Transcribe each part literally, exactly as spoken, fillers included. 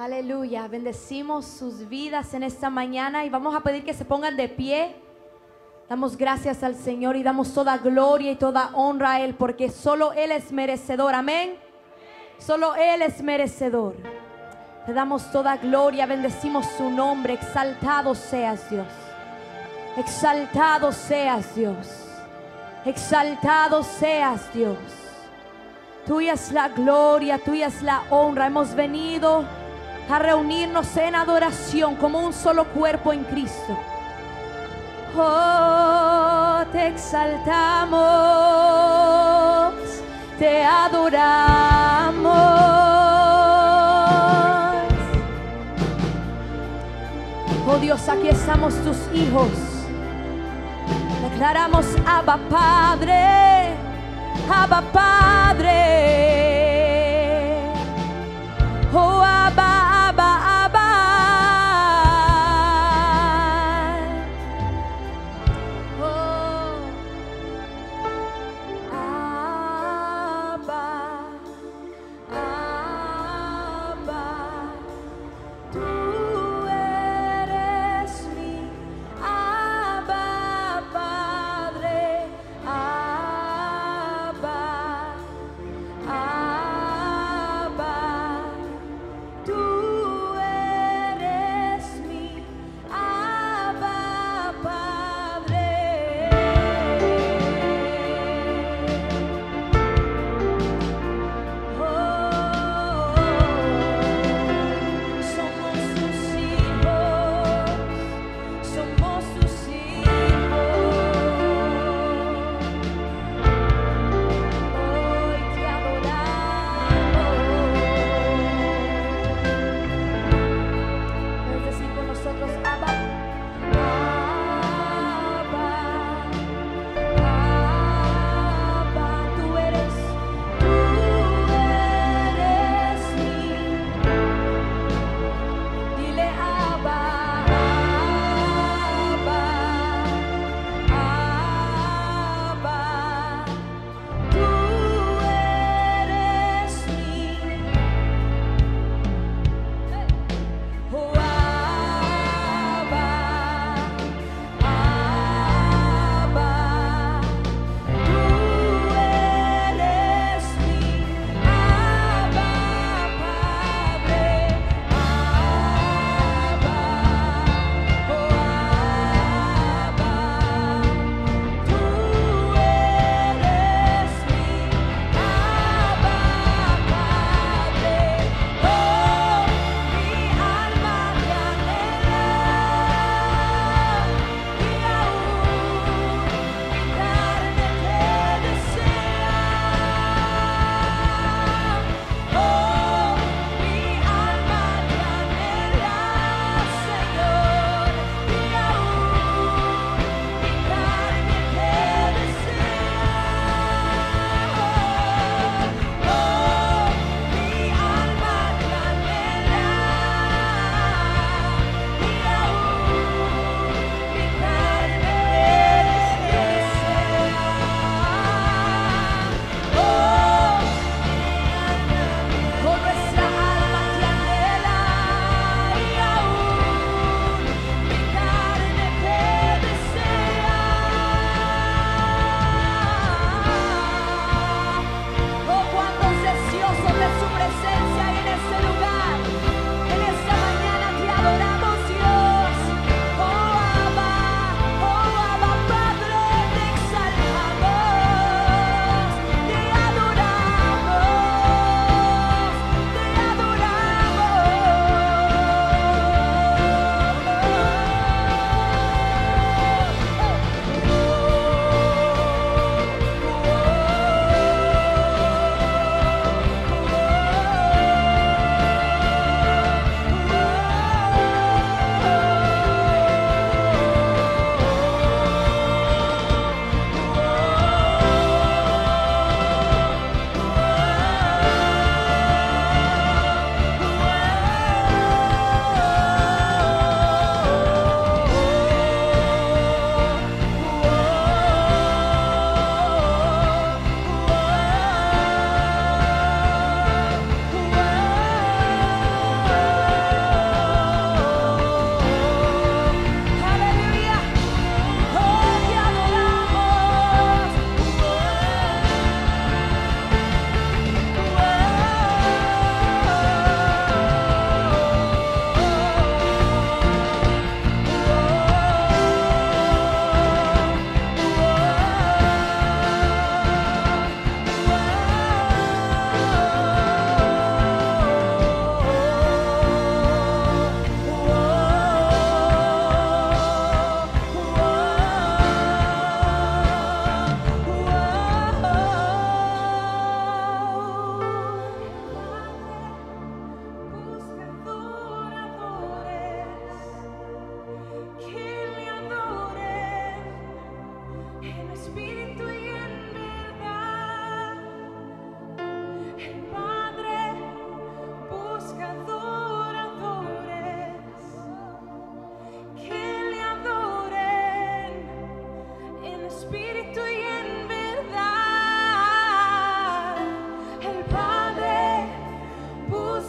Aleluya, bendecimos sus vidas en esta mañana y vamos a pedir que se pongan de pie. Damos gracias al Señor y damos toda gloria y toda honra a Él, porque solo Él es merecedor, amén. Solo Él es merecedor. Te damos toda gloria, bendecimos su nombre, exaltado seas Dios. Exaltado seas Dios. Exaltado seas Dios. Tuya es la gloria, tuya es la honra. Hemos venido a reunirnos en adoración como un solo cuerpo en Cristo. Oh, te exaltamos, te adoramos. Oh Dios, aquí estamos tus hijos. Declaramos Abba Padre, Abba Padre. Oh Abba.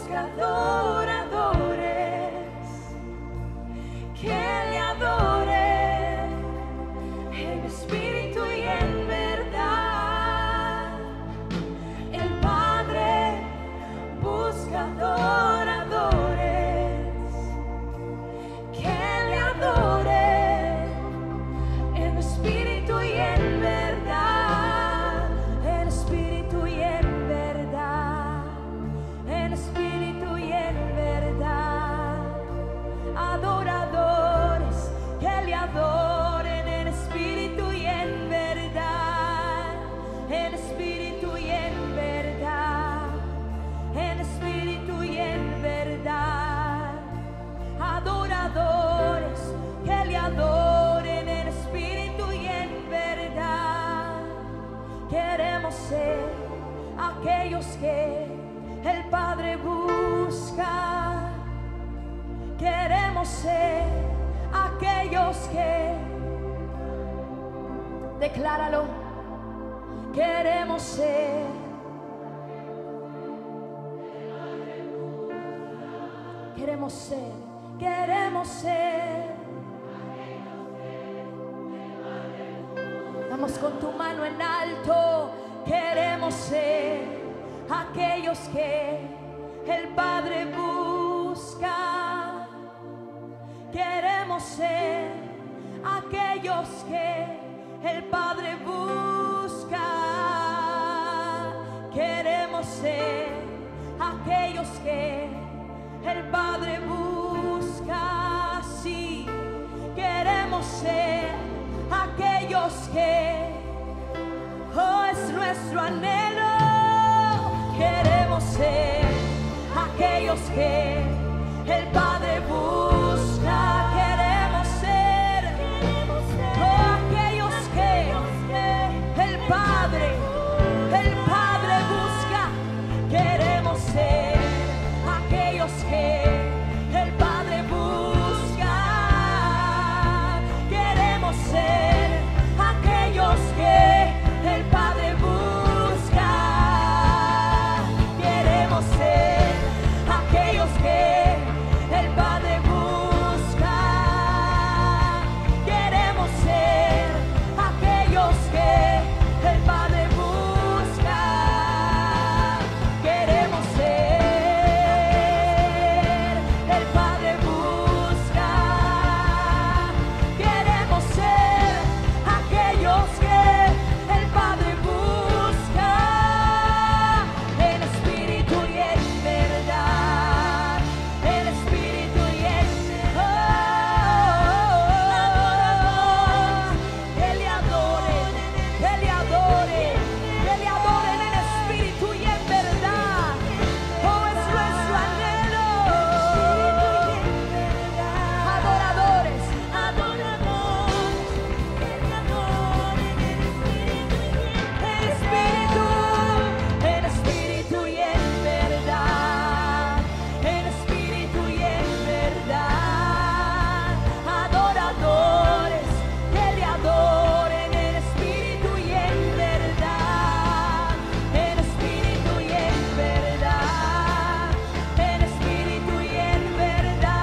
que adoradores, que le adoren en espíritu y en verdad. El Padre busca adoradores, que le adoren en espíritu y en verdad, en espíritu y en verdad, en espíritu y en verdad. Adoradores que le adoren en espíritu y en verdad, en espíritu y en verdad, en espíritu y en verdad. Adoradores que le adoren en espíritu y en verdad. Queremos ser aquellos que el Padre busca. Queremos ser aquellos que, decláralo, queremos ser, queremos ser, queremos ser. Vamos con tu mano en alto, queremos ser aquellos que el Padre busca. Queremos ser aquellos que el Padre busca. Queremos ser aquellos que el Padre busca. Sí, queremos ser aquellos que, oh, es nuestro anhelo. Queremos ser aquellos que el Padre busca. Queremos ser, oh, aquellos que el Padre, el Padre busca. Queremos ser aquellos que el Padre busca. Queremos ser aquellos que el Padre busca. Queremos ser aquellos que el Padre busca. Queremos ser aquellos que el Padre busca. Queremos ser, el Padre busca. Queremos ser aquellos que el Padre busca. En espíritu y en verdad, en espíritu y en verdad. Que le adoren, que le adoren, que le adoren en espíritu y en verdad. Oh, es nuestro anhelo. Adoradores, adoradores, que le adoren en espíritu y en espíritu, en espíritu y en verdad, en espíritu y en verdad. Adoradores, que le adoren en espíritu y en verdad, en espíritu y en verdad, en espíritu y en verdad.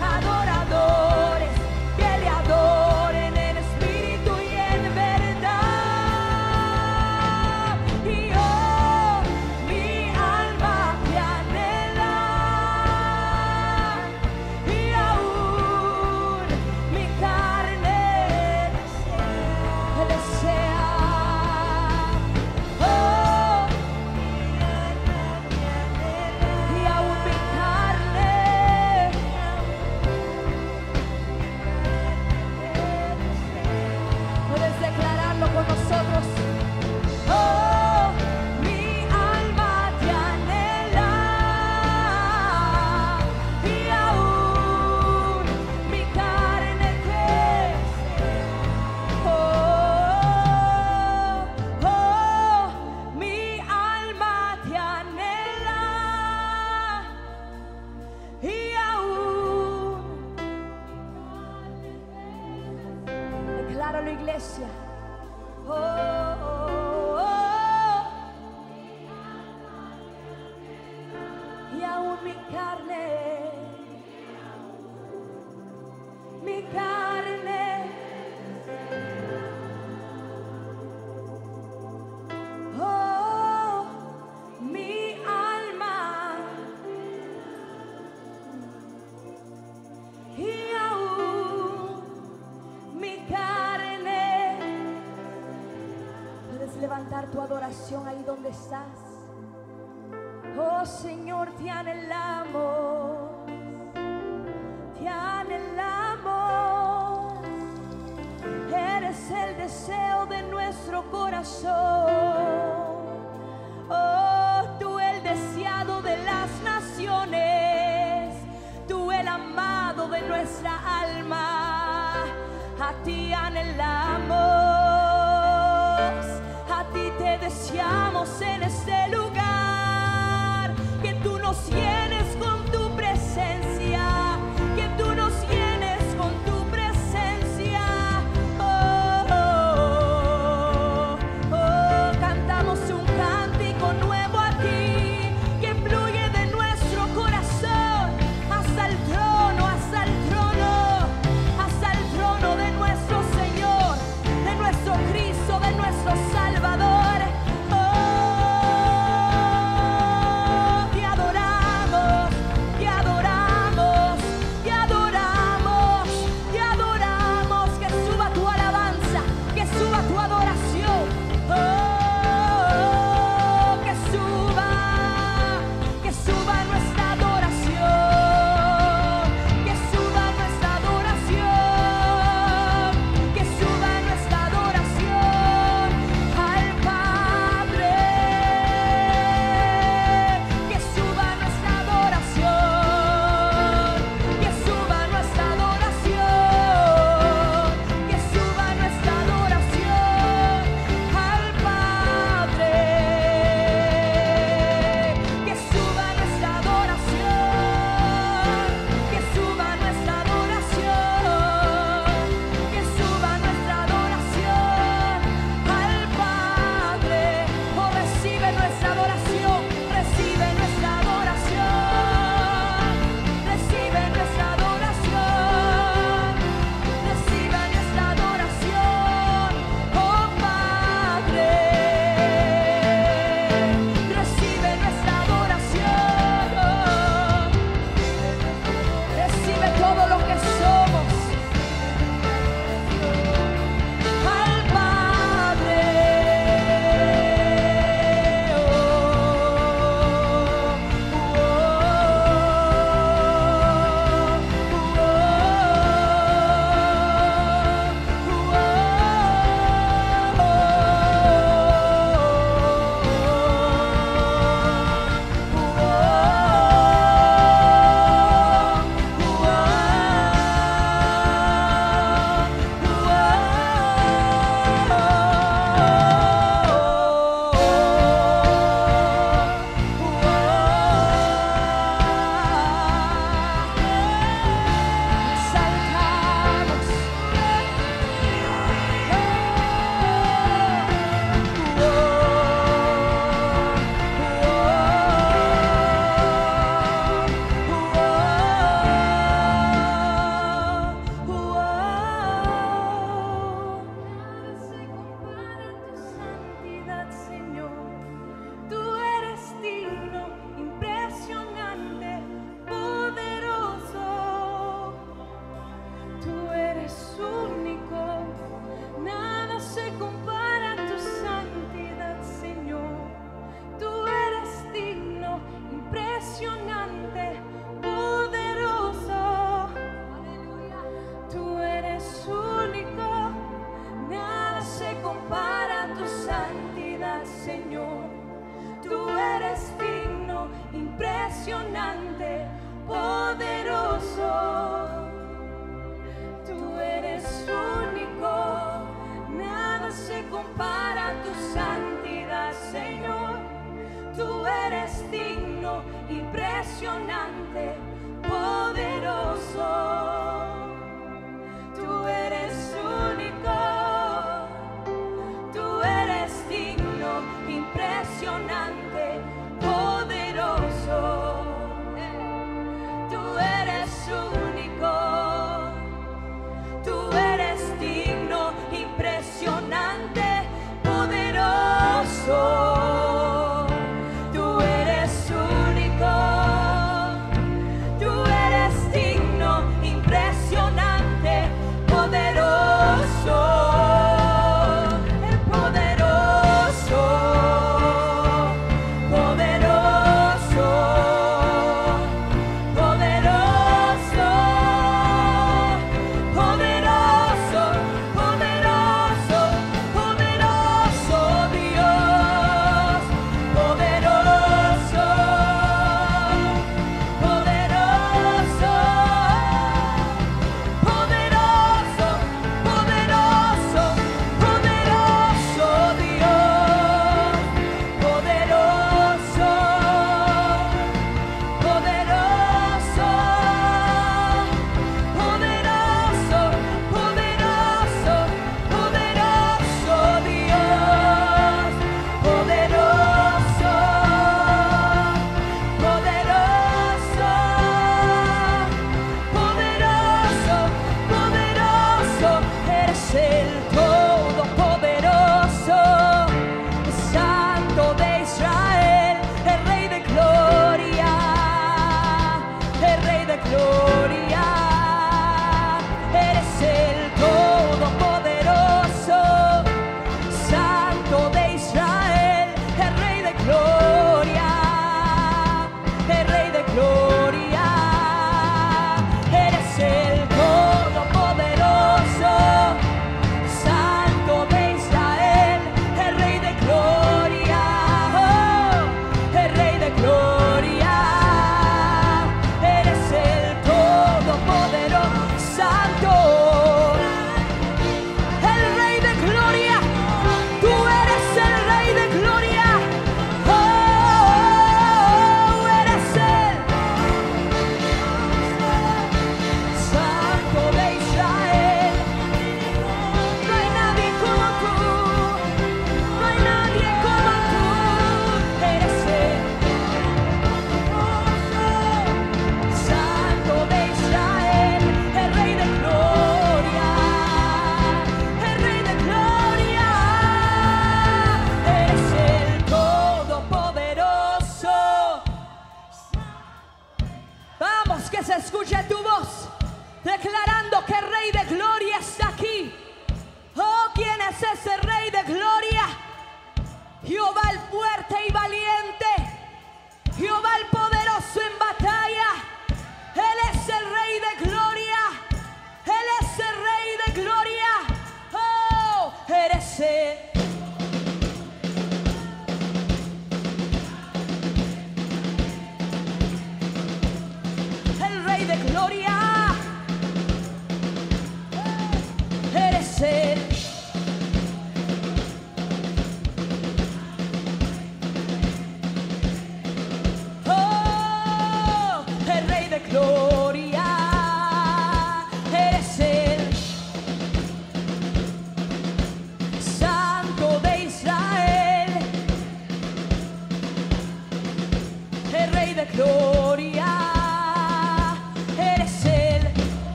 Adoradores, que le adoren en espíritu y en verdad. Y oh, mi alma te anhela, y aún mi carne desea. Oh, y aún mi carne puedes declararlo con nosotros. Oh, mi alma te anhela, y aún mi carne desea. Oh, oh, mi alma te anhela, y aún. Decláralo, iglesia. Oh, oh, oh, oh. aún mi carne, mi carne. Oh, mi alma. Y aún mi carne. Puedes levantar tu adoración ahí donde estás. Oh Señor, te anhelamos, te anhelamos, eres el deseo de nuestro corazón, oh tú el deseado de las naciones, tú el amado de nuestra alma, a ti anhelamos, a ti te deseamos en este lugar. Tú nos tienes con tu presencia, que tú nos tienes con tu presencia. Oh, oh, oh, oh, cantamos un cántico nuevo a ti, que fluye de nuestro corazón hasta el trono, hasta el trono, hasta el trono de nuestro Señor, de nuestro Cristo, de nuestro Salvador. Impresionante, poderoso. Oh,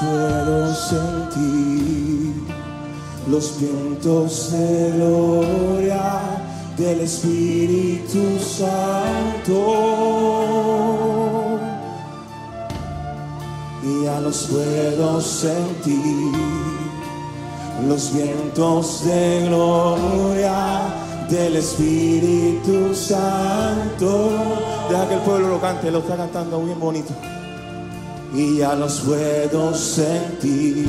puedo sentir los vientos de gloria del Espíritu Santo. Ya los puedo sentir, los vientos de gloria del Espíritu Santo. Deja que el pueblo lo cante, lo está cantando bien bonito. Y ya los puedo sentir,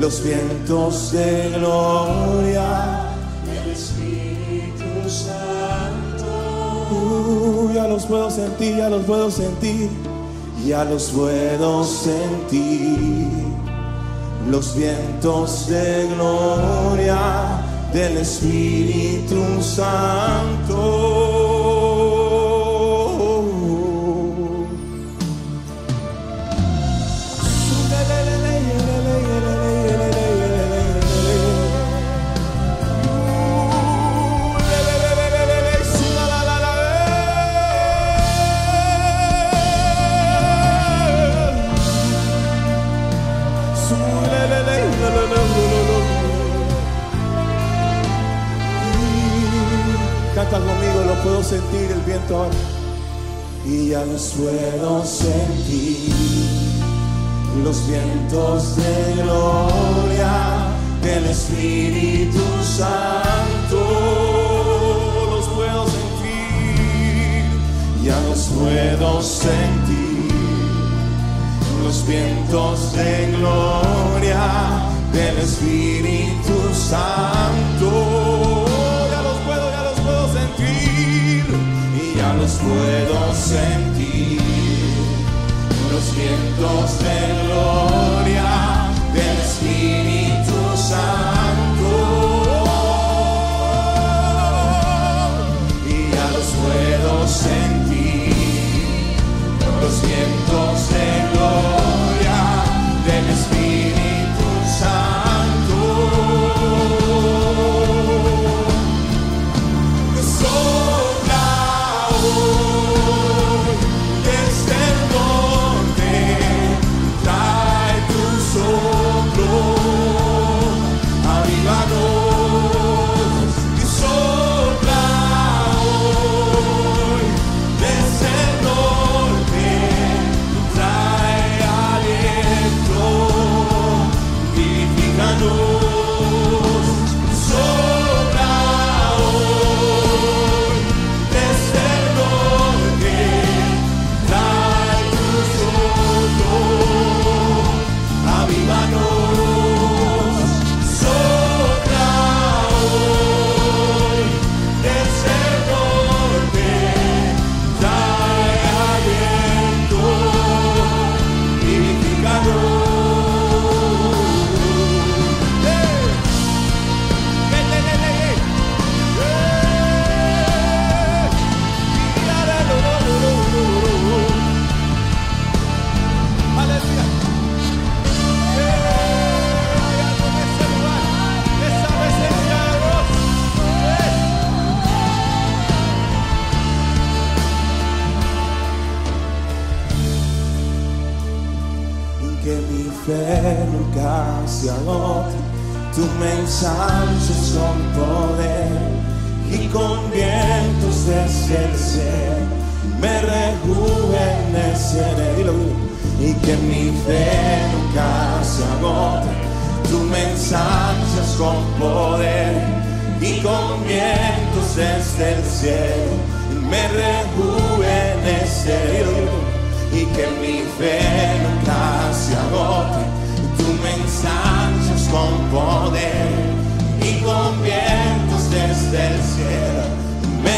los vientos de gloria del Espíritu Santo. Uh, ya los puedo sentir, ya los puedo sentir, ya los puedo sentir, los vientos de gloria del Espíritu Santo. Canta conmigo, lo puedo sentir el viento ahora. Y ya los puedo sentir, los vientos de gloria del Espíritu Santo. Los puedo sentir, ya los puedo sentir, los vientos de gloria del Espíritu Santo. Ya los puedo sentir, los vientos de gloria del Espíritu Santo. Y ya los puedo sentir, los vientos de gloria del Espíritu Santo. Nunca se agote, tú me ensanches con poder y con vientos desde el cielo me rejuveneceré. Y que mi fe nunca se agote, tú me ensanches con poder y con vientos desde el cielo me rejuveneceré. Y que mi fe nunca se agote, tú me ensanchas con poder y con vientos desde el cielo me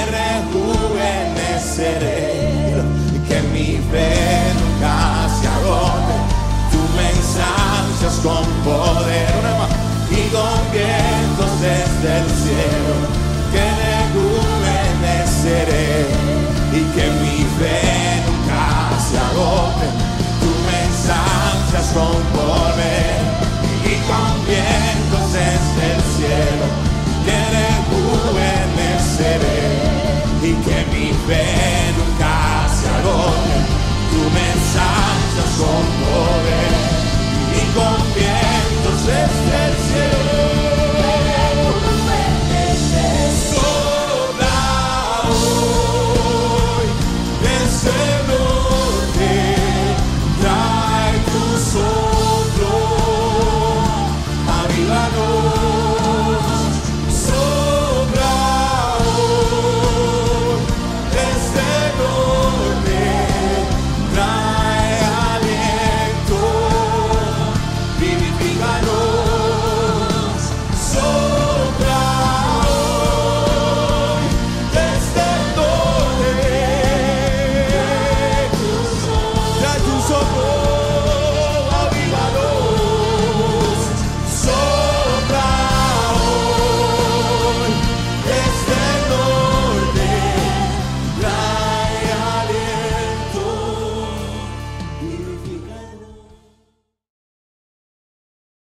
rejuveneceré. Y que mi fe nunca se agote, tú me ensanchas con poder y con vientos desde el cielo